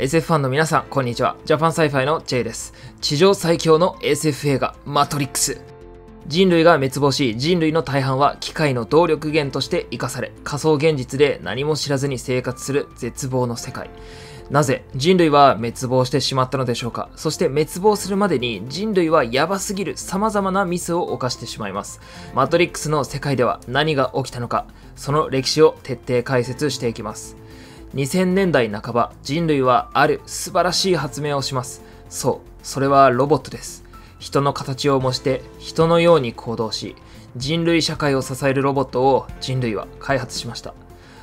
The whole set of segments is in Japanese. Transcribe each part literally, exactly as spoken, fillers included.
エスエフ ファンの皆さん、こんにちは。ジャパンサイファイの J です。地上最強の エスエフ 映画、マトリックス。人類が滅亡し、人類の大半は機械の動力源として生かされ、仮想現実で何も知らずに生活する絶望の世界。なぜ人類は滅亡してしまったのでしょうか。そして滅亡するまでに人類はヤバすぎる様々なミスを犯してしまいます。マトリックスの世界では何が起きたのか、その歴史を徹底解説していきます。にせんねんだいなかば、人類はある素晴らしい発明をします。そう、それはロボットです。人の形を模して、人のように行動し、人類社会を支えるロボットを人類は開発しました。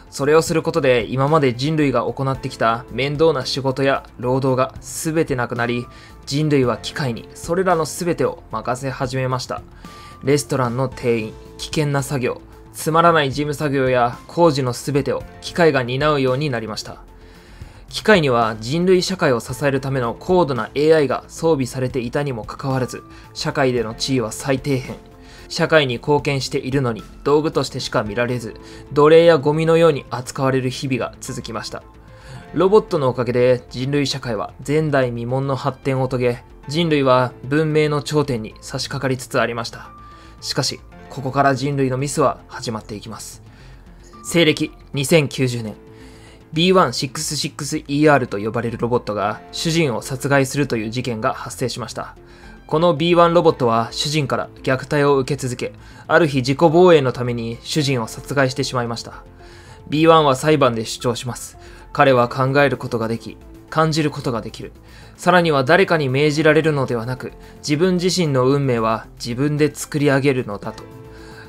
それをすることで、今まで人類が行ってきた面倒な仕事や労働が全てなくなり、人類は機械にそれらの全てを任せ始めました。レストランの店員、危険な作業、つまらない事務作業や工事の全てを機械が担うようになりました。機械には人類社会を支えるための高度な エーアイ が装備されていたにもかかわらず、社会での地位は最底辺。社会に貢献しているのに道具としてしか見られず、奴隷やゴミのように扱われる日々が続きました。ロボットのおかげで人類社会は前代未聞の発展を遂げ、人類は文明の頂点に差し掛かりつつありました。しかし、ここから人類のミスは始まっていきます。西暦にせんきゅうじゅうねん、ビーいちろくろくイーアール と呼ばれるロボットが主人を殺害するという事件が発生しました。この ビーワン ロボットは主人から虐待を受け続け、ある日自己防衛のために主人を殺害してしまいました。ビーワン は裁判で主張します。彼は考えることができ、感じることができる。さらには誰かに命じられるのではなく、自分自身の運命は自分で作り上げるのだと。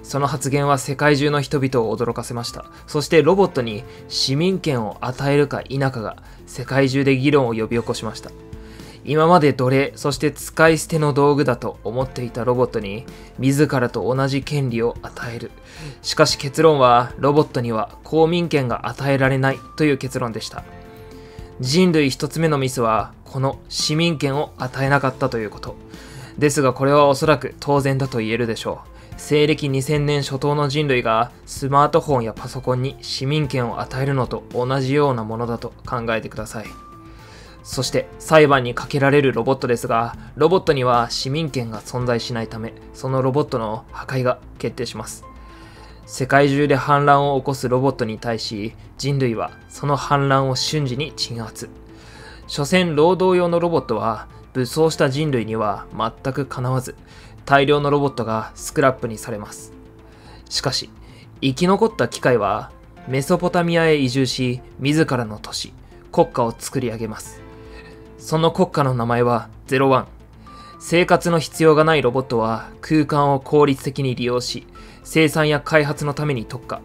その発言は世界中の人々を驚かせました。そしてロボットに市民権を与えるか否かが世界中で議論を呼び起こしました。今まで奴隷、そして使い捨ての道具だと思っていたロボットに自らと同じ権利を与える。しかし結論はロボットには公民権が与えられないという結論でした。人類一つ目のミスはこの市民権を与えなかったということ。ですがこれはおそらく当然だと言えるでしょう。西暦にせんねん初頭の人類がスマートフォンやパソコンに市民権を与えるのと同じようなものだと考えてください。そして裁判にかけられるロボットですが、ロボットには市民権が存在しないため、そのロボットの破壊が決定します。世界中で反乱を起こすロボットに対し、人類はその反乱を瞬時に鎮圧。所詮労働用のロボットは武装した人類には全くかなわず、大量のロボットがスクラップにされます。しかし、生き残った機械はメソポタミアへ移住し、自らの都市、国家を作り上げます。その国家の名前はゼロワン。生活の必要がないロボットは空間を効率的に利用し、生産や開発のために特化。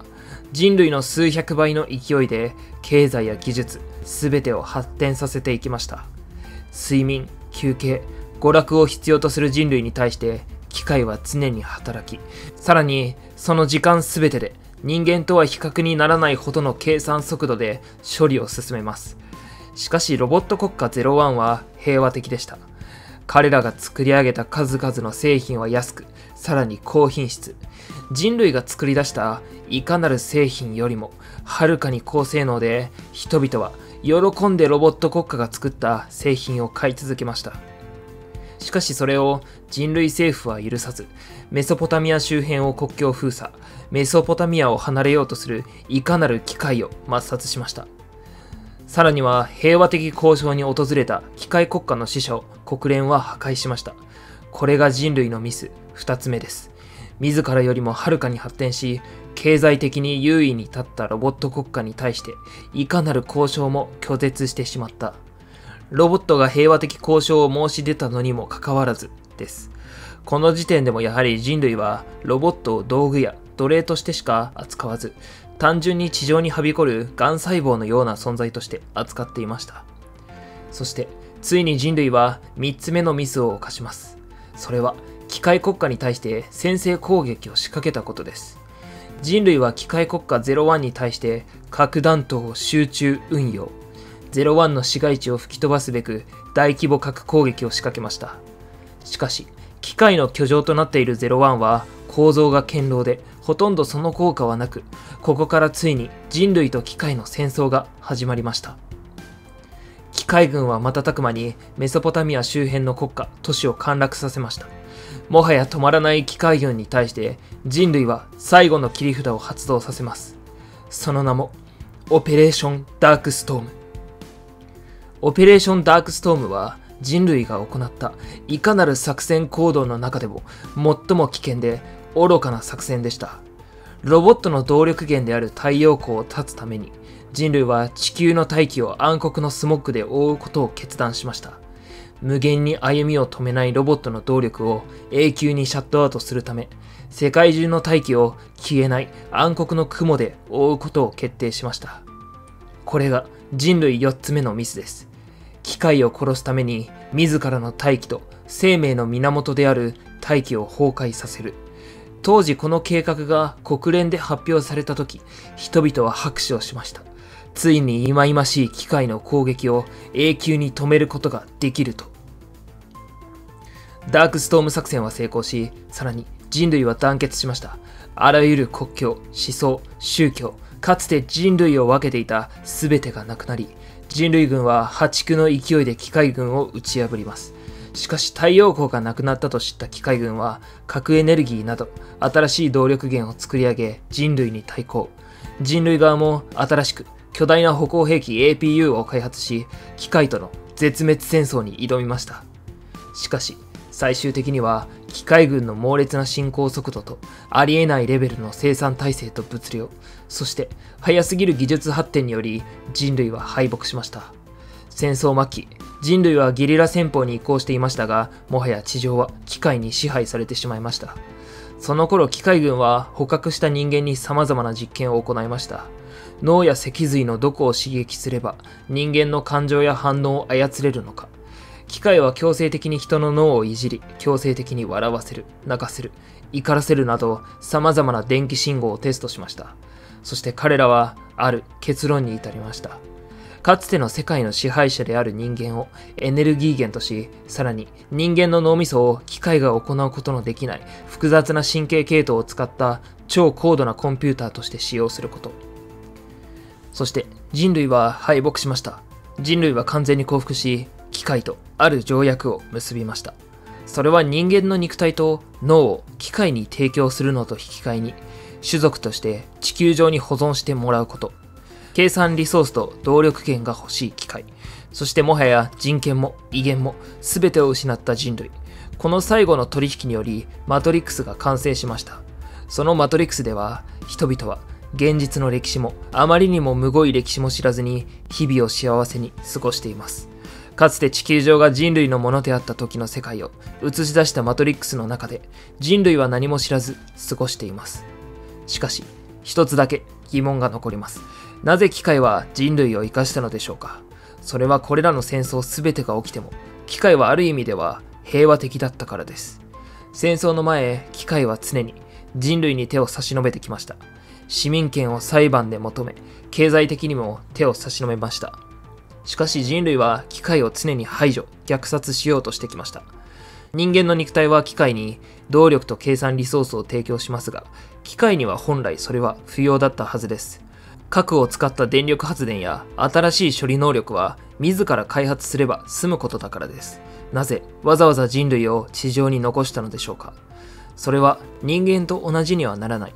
人類の数百倍の勢いで経済や技術、すべてを発展させていきました。睡眠、休憩、娯楽を必要とする人類に対して、機械は常に働き、さらにその時間すべてで人間とは比較にならないほどの計算速度で処理を進めます。しかしロボット国家ゼロワンは平和的でした。彼らが作り上げた数々の製品は安く、さらに高品質。人類が作り出したいかなる製品よりもはるかに高性能で、人々は喜んでロボット国家が作った製品を買い続けました。しかしそれを人類政府は許さず、メソポタミア周辺を国境封鎖、メソポタミアを離れようとするいかなる機械を抹殺しました。さらには平和的交渉に訪れた機械国家の使者を国連は破壊しました。これが人類のミスふたつめです。自らよりもはるかに発展し、経済的に優位に立ったロボット国家に対していかなる交渉も拒絶してしまった。ロボットが平和的交渉を申し出たのにもかかわらずです。この時点でもやはり人類はロボットを道具や奴隷としてしか扱わず、単純に地上にはびこる癌細胞のような存在として扱っていました。そしてついに人類はみっつめのミスを犯します。それは機械国家に対して先制攻撃を仕掛けたことです。人類は機械国家ゼロワンに対して核弾頭を集中運用。ゼロワンの市街地を吹き飛ばすべく大規模核攻撃を仕掛けました。しかし、機械の居城となっているゼロワンは構造が堅牢で、ほとんどその効果はなく、ここからついに人類と機械の戦争が始まりました。機械軍は瞬く間にメソポタミア周辺の国家、都市を陥落させました。もはや止まらない機械軍に対して人類は最後の切り札を発動させます。その名もオペレーションダークストーム。オペレーションダークストームは人類が行ったいかなる作戦行動の中でも最も危険で愚かな作戦でした。ロボットの動力源である太陽光を断つために人類は地球の大気を暗黒のスモッグで覆うことを決断しました。無限に歩みを止めないロボットの動力を永久にシャットアウトするため、世界中の大気を消えない暗黒の雲で覆うことを決定しました。これが人類よっつめのミスです。機械を殺すために自らの大気と生命の源である大気を崩壊させる。当時この計画が国連で発表された時、人々は拍手をしました。ついに忌々しい機械の攻撃を永久に止めることができると。ダークストーム作戦は成功し、さらに人類は団結しました。あらゆる国境、思想、宗教、かつて人類を分けていた全てがなくなり、人類軍は破竹の勢いで機械軍を打ち破ります。しかし太陽光がなくなったと知った機械軍は核エネルギーなど新しい動力源を作り上げ人類に対抗。人類側も新しく巨大な歩行兵器 エーピーユー を開発し、機械との絶滅戦争に挑みました。しかし、最終的には機械軍の猛烈な進行速度とありえないレベルの生産体制と物量、そして早すぎる技術発展により人類は敗北しました。戦争末期、人類はゲリラ戦法に移行していましたが、もはや地上は機械に支配されてしまいました。その頃、機械軍は捕獲した人間に様々な実験を行いました。脳や脊髄のどこを刺激すれば人間の感情や反応を操れるのか。機械は強制的に人の脳をいじり、強制的に笑わせる、泣かせる、怒らせるなど様々な電気信号をテストしました。そして彼らはある結論に至りました。かつての世界の支配者である人間をエネルギー源とし、さらに人間の脳みそを機械が行うことのできない複雑な神経系統を使った超高度なコンピューターとして使用すること。そして人類は敗北しました。人類は完全に降伏し、機械とある条約を結びました。それは人間の肉体と脳を機械に提供するのと引き換えに、種族として地球上に保存してもらうこと。計算リソースと動力源が欲しい機械。そしてもはや人権も威厳も全てを失った人類。この最後の取引によりマトリックスが完成しました。そのマトリックスでは人々は現実の歴史もあまりにもむごい歴史も知らずに日々を幸せに過ごしています。かつて地球上が人類のものであった時の世界を映し出したマトリックスの中で人類は何も知らず過ごしています。しかし一つだけ疑問が残ります。なぜ機械は人類を生かしたのでしょうか。それはこれらの戦争全てが起きても機械はある意味では平和的だったからです。戦争の前、機械は常に人類に手を差し伸べてきました。市民権を裁判で求め、経済的にも手を差し伸べました。しかし人類は機械を常に排除、虐殺しようとしてきました。人間の肉体は機械に動力と計算リソースを提供しますが、機械には本来それは不要だったはずです。核を使った電力発電や新しい処理能力は自ら開発すれば済むことだからです。なぜわざわざ人類を地上に残したのでしょうか。それは人間と同じにはならない。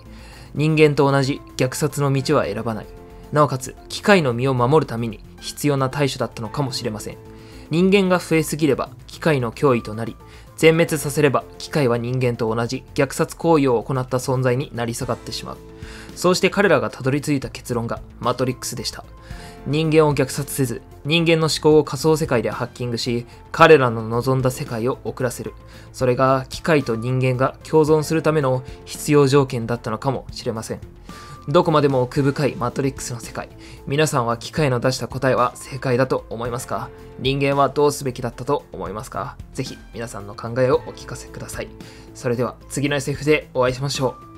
人間と同じ虐殺の道は選ばない。なおかつ、機械の身を守るために必要な対処だったのかもしれません。人間が増えすぎれば機械の脅威となり、全滅させれば機械は人間と同じ虐殺行為を行った存在になり下がってしまう。そうして彼らがたどり着いた結論がマトリックスでした。人間を虐殺せず、人間の思考を仮想世界でハッキングし、彼らの望んだ世界を送らせる。それが機械と人間が共存するための必要条件だったのかもしれません。どこまでも奥深いマトリックスの世界。皆さんは機械の出した答えは正解だと思いますか？人間はどうすべきだったと思いますか？ぜひ皆さんの考えをお聞かせください。それでは次の エスエフ でお会いしましょう。